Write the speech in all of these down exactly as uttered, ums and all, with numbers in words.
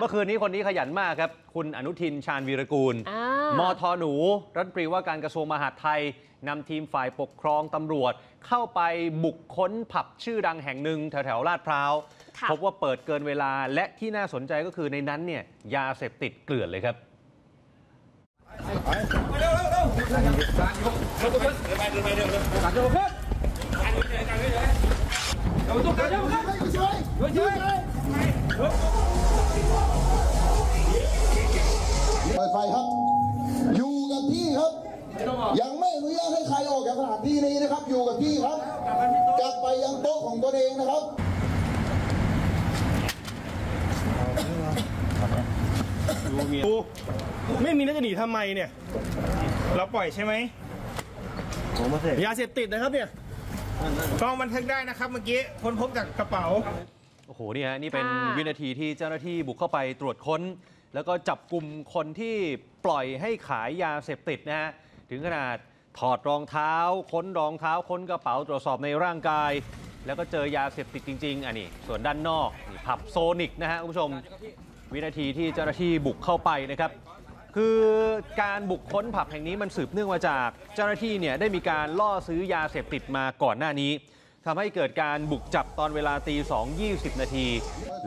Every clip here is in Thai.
เมื่อคืนนี้คนนี้ขยันมากครับคุณอนุทินชาญวีรกูลมท.หนูรัฐมนตรีว่าการกระทรวงมหาดไทยนำทีมฝ่ายปกครองตำรวจเข้าไปบุกค้นผับชื่อดังแห่งหนึ่งแถวแถวลาดพร้าวพบว่าเปิดเกินเวลาและที่น่าสนใจก็คือในนั้นเนี่ยยาเสพติดเกลื่อนเลยครับเปิดไฟครับอยู่กับที่ครับยังไม่อนุญาตให้ใครออกจากสถานที่นี้นะครับอยู่กับที่ครับกลับไปยังโต๊ะของตัวเองนะครับไม่มีน่าจะหนีทำไมเนี่ยเราปล่อยใช่ไหมยาเสพติดนะครับเนี่ยกล้องบันทึกได้นะครับเมื่อกี้คนพบจากกระเป๋าโอ้โหนี่ฮะนี่เป็นวินาทีที่เจ้าหน้าที่บุกเข้าไปตรวจค้นแล้วก็จับกลุ่มคนที่ปล่อยให้ขายยาเสพติดนะฮะถึงขนาดถอดรองเท้าค้นรองเท้าค้นกระเป๋าตรวจสอบในร่างกายแล้วก็เจอยาเสพติดจริงๆอันนี้ส่วนด้านนอกผับโซนิกนะฮะคุณผู้ชมวินาทีที่เจ้าหน้าที่บุกเข้าไปนะครับคือการบุกค้นผับแห่งนี้มันสืบเนื่องมาจากเจ้าหน้าที่เนี่ยได้มีการล่อซื้อยาเสพติดมาก่อนหน้านี้ทำให้เกิดการบุกจับตอนเวลาตีสองยี่สิบนาที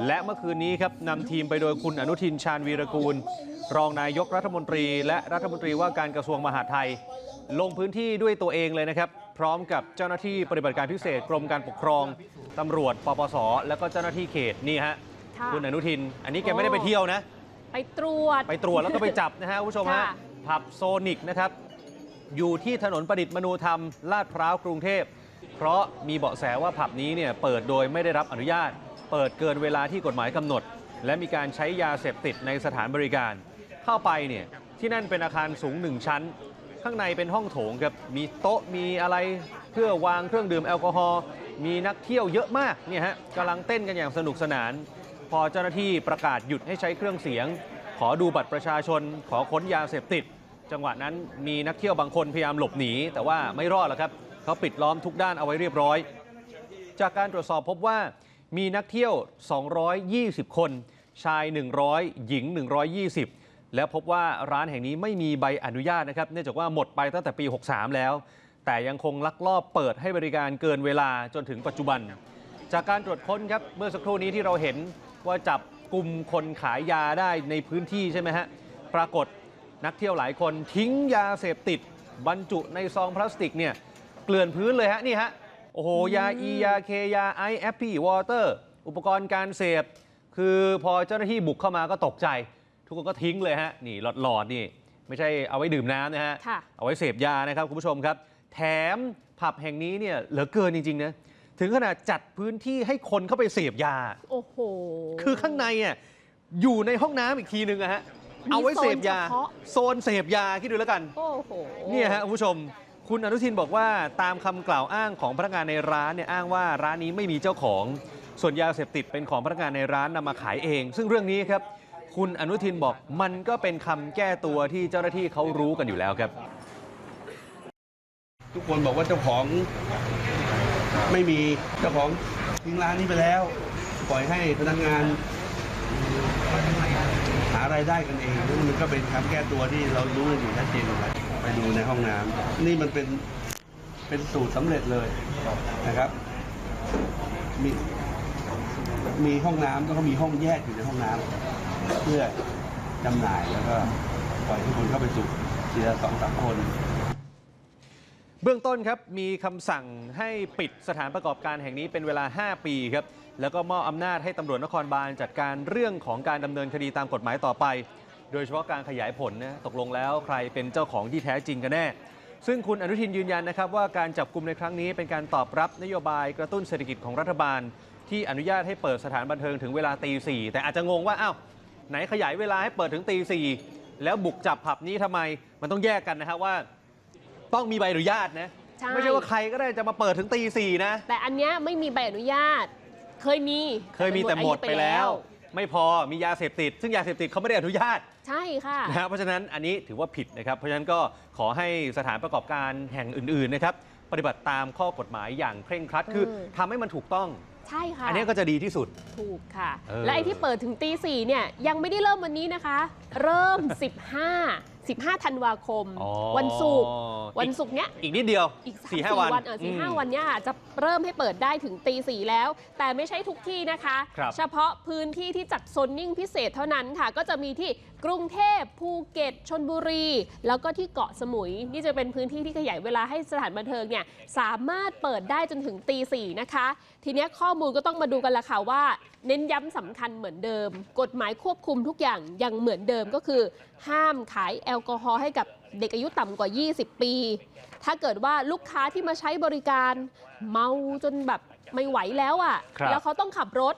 และเมื่อคืนนี้ครับนำทีมไปโดยคุณอนุทินชาญวีรกูลรองนายกรัฐมนตรีและรัฐมนตรีว่าการกระทรวงมหาดไทยลงพื้นที่ด้วยตัวเองเลยนะครับพร้อมกับเจ้าหน้าที่ปฏิบัติการพิเศษกรมการปกครองตำรวจปปส.แล้วก็เจ้าหน้าที่เขตนี่ฮะคุณอนุทินอันนี้แกไม่ได้ไปเที่ยวนะไปตรวจไปตรวจแล้วก็ไปจับนะฮะผู้ชมฮะผับโซนิกนะครับอยู่ที่ถนนประดิษฐ์มนูธรรมลาดพร้าวกรุงเทพเพราะมีเบาะแสว่าผับนี้เนี่ยเปิดโดยไม่ได้รับอนุญาตเปิดเกินเวลาที่กฎหมายกำหนดและมีการใช้ยาเสพติดในสถานบริการเข้าไปเนี่ยที่นั่นเป็นอาคารสูงหนึ่งชั้นข้างในเป็นห้องโถงครับมีโต๊ะมีอะไรเพื่อวางเครื่องดื่มแอลกอฮอล์มีนักเที่ยวเยอะมากเนี่ยฮะกำลังเต้นกันอย่างสนุกสนานพอเจ้าหน้าที่ประกาศหยุดให้ใช้เครื่องเสียงขอดูบัตรประชาชนขอค้นยาเสพติดจังหวะนั้นมีนักเที่ยวบางคนพยายามหลบหนีแต่ว่าไม่รอดหรอกครับเขาปิดล้อมทุกด้านเอาไว้เรียบร้อยจากการตรวจสอบพบว่ามีนักเที่ยวสองร้อยยี่สิบคนชายหนึ่งร้อยหญิงหนึ่งร้อยยี่สิบแล้วพบว่าร้านแห่งนี้ไม่มีใบอนุญาตนะครับเนื่องจากว่าหมดไปตั้งแต่ปีหกสามแล้วแต่ยังคงลักลอบเปิดให้บริการเกินเวลาจนถึงปัจจุบันจากการตรวจค้นครับเมื่อสักครู่นี้ที่เราเห็นว่าจับกลุ่มคนขายยาได้ในพื้นที่ใช่ไหมฮะปรากฏนักเที่ยวหลายคนทิ้งยาเสพติดบรรจุในซองพลาสติกเนี่ยเกลื่อนพื้นเลยฮะนี่ฮะโอ้โหยาอียาเคยาไอแอปปี้วอเตอร์อุปกรณ์การเสพคือพอเจ้าหน้าที่บุกเข้ามาก็ตกใจทุกคนก็ทิ้งเลยฮะนี่หลอดๆนี่ไม่ใช่เอาไว้ดื่มน้ำนะฮะเอาไว้เสพยานะครับคุณผู้ชมครับแถมผับแห่งนี้เนี่ยเหลือเกินจริงๆนะถึงขนาดจัดพื้นที่ให้คนเข้าไปเสพยาโอ้โหคือข้างในอ่ะอยู่ในห้องน้ำอีกทีนึงอะฮะเอาไว้เสพยาโซนเสพยาคิดดูแล้วกันโอ้โหเนี่ยฮะคุณผู้ชมคุณอนุทินบอกว่าตามคำกล่าวอ้างของพนักงานในร้านเนี่ยอ้างว่าร้านนี้ไม่มีเจ้าของส่วนยาเสพติดเป็นของพนักงานในร้านนำมาขายเองซึ่งเรื่องนี้ครับคุณอนุทินบอกมันก็เป็นคำแก้ตัวที่เจ้าหน้าที่เขารู้กันอยู่แล้วครับทุกคนบอกว่าเจ้าของไม่มีเจ้าของทิ้งร้านนี้ไปแล้วปล่อยให้พนักงานหารายได้กันเองมันก็เป็นคำแก้ตัวที่เรารู้อยู่ชัดเจนเลยไปดูในห้องน้ำนี่มันเป็นเป็นสูตรสำเร็จเลยนะครับมีมีห้องน้ำแล้วก็มีห้องแยกอยู่ในห้องน้ำเพื่อจำหน่ายแล้วก็ปล่อยให้คนเข้าไปสูบทีละสองสามคนเบื้องต้นครับมีคำสั่งให้ปิดสถานประกอบการแห่งนี้เป็นเวลาห้าปีครับแล้วก็มอบอำนาจให้ตำรวจนครบาลจัดการเรื่องของการดำเนินคดีตามกฎหมายต่อไปโดยเฉพาะการขยายผลนะตกลงแล้วใครเป็นเจ้าของที่แท้จริงกันแน่ซึ่งคุณอนุทินยืนยันนะครับว่าการจับกุมในครั้งนี้เป็นการตอบรับนโยบายกระตุ้นเศรษฐกิจของรัฐบาลที่อนุญาตให้เปิดสถานบันเทิงถึงเวลาตีสี่แต่อาจจะงงว่าอ้าวไหนขยายเวลาให้เปิดถึงตีสี่แล้วบุกจับผับนี้ทำไมมันต้องแยกกันนะครับว่าต้องมีใบอนุญาตนะไม่ใช่ว่าใครก็ได้จะมาเปิดถึงตีสี่นะแต่อันเนี้ยไม่มีใบอนุญาตเคยมีเคยมีแต่หมดไปแล้วไม่พอมียาเสพติดซึ่งยาเสพติดเขาไม่ได้อนุญาตใช่ค่ะนะเพราะฉะนั้นอันนี้ถือว่าผิดนะครับเพราะฉะนั้นก็ขอให้สถานประกอบการแห่งอื่นๆนะครับปฏิบัติตามข้อกฎหมายอย่างเคร่งครัดคือทำให้มันถูกต้อง ใช่ค่ะอันนี้ก็จะดีที่สุดถูกค่ะและไอ้ที่เปิดถึงตีสี่เนี่ยยังไม่ได้เริ่มวันนี้นะคะเริ่ม สิบห้า สิบห้า ธันวาคมวันศุกร์วันศุกร์เนี้ยอีกนิดเดียวอีก สี่ห้า วันเออ สี่ห้า วันเนี่ยจะเริ่มให้เปิดได้ถึงตีสี่แล้วแต่ไม่ใช่ทุกที่นะคะเฉพาะพื้นที่ที่จัดโซนนิ่งพิเศษเท่านั้นค่ะก็จะมีที่กรุงเทพภูเก็ตชลบุรีแล้วก็ที่เกาะสมุยนี่จะเป็นพื้นที่ที่ขยายเวลาให้สถานบันเทิงเนี่ยสามารถเปิดได้จนถึงตีสี่นะคะทีนี้ข้อมูลก็ต้องมาดูกันละค่ะว่าเน้นย้ำสำคัญเหมือนเดิมกฎหมายควบคุมทุกอย่างยังเหมือนเดิมก็คือห้ามขายแอลกอฮอล์ให้กับเด็กอายุต่ำกว่ายี่สิบปีถ้าเกิดว่าลูกค้าที่มาใช้บริการเมาจนแบบไม่ไหวแล้วอ่ะแล้วเขาต้องขับรถ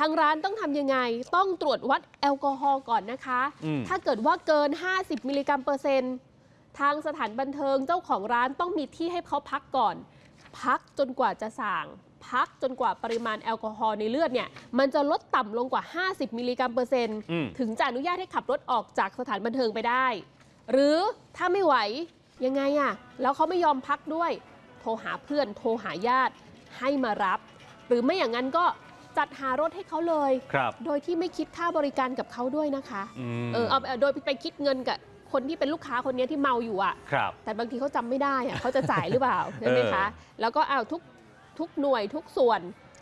ทางร้านต้องทำยังไงต้องตรวจวัดแอลกอฮอล์ก่อนนะคะถ้าเกิดว่าเกินห้าสิบมิลลิกรัมเปอร์เซ็นต์ทางสถานบันเทิงเจ้าของร้านต้องมีที่ให้เขาพักก่อนพักจนกว่าจะสั่งพักจนกว่าปริมาณแอลกอฮอล์ในเลือดเนี่ยมันจะลดต่ำลงกว่าห้าสิบมิลลิกรัมเปอร์เซ็นต์ถึงจะอนุญาตให้ขับรถออกจากสถานบันเทิงไปได้หรือถ้าไม่ไหวยังไงอะแล้วเขาไม่ยอมพักด้วยโทรหาเพื่อนโทรหาญาติให้มารับหรือไม่อย่างนั้นก็จัดหารถให้เขาเลยโดยที่ไม่คิดค่าบริการกับเขาด้วยนะคะเออเอาโดยไปคิดเงินกับคนที่เป็นลูกค้าคนนี้ที่เมาอยู่อ่ะแต่บางทีเขาจำไม่ได้อะเขาจะจ่ายหรือเปล่าใช่ไหมคะแล้วก็เอาทุกทุกหน่วยทุกส่วน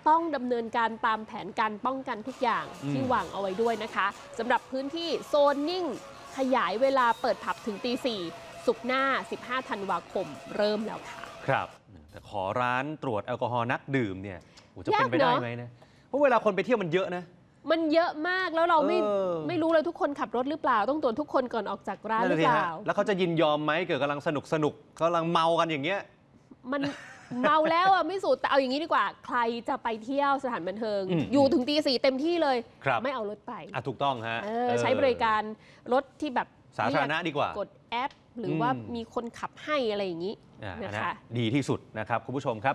ต้องดำเนินการตามแผนการป้องกันทุกอย่างที่วางเอาไว้ด้วยนะคะสำหรับพื้นที่โซนนิ่งขยายเวลาเปิดผับถึงตีสี่ศุกร์หน้าสิบห้าธันวาคมเริ่มแล้วค่ะครับแต่ขอร้านตรวจแอลกอฮอล์นักดื่มเนี่ยจะเป็นไปได้ไหมนะเพราะเวลาคนไปเที่ยวมันเยอะนะมันเยอะมากแล้วเราไม่ไม่รู้เลยทุกคนขับรถหรือเปล่าต้องตรวจทุกคนก่อนออกจากร้านหรือเปล่าแล้วเขาจะยินยอมไหมเกิดกำลังสนุกสนุกกำลังเมากันอย่างเงี้ยมันเมาแล้วอ่ะไม่สูดแต่เอาอย่างนี้ดีกว่าใครจะไปเที่ยวสถานบันเทิงอยู่ถึงตีสี่เต็มที่เลยไม่เอารถไปอ่ะถูกต้องฮะใช้บริการรถที่แบบสาธารณะดีกว่ากดแอปหรือว่ามีคนขับให้อะไรอย่างนี้นะคะดีที่สุดนะครับคุณผู้ชมครับ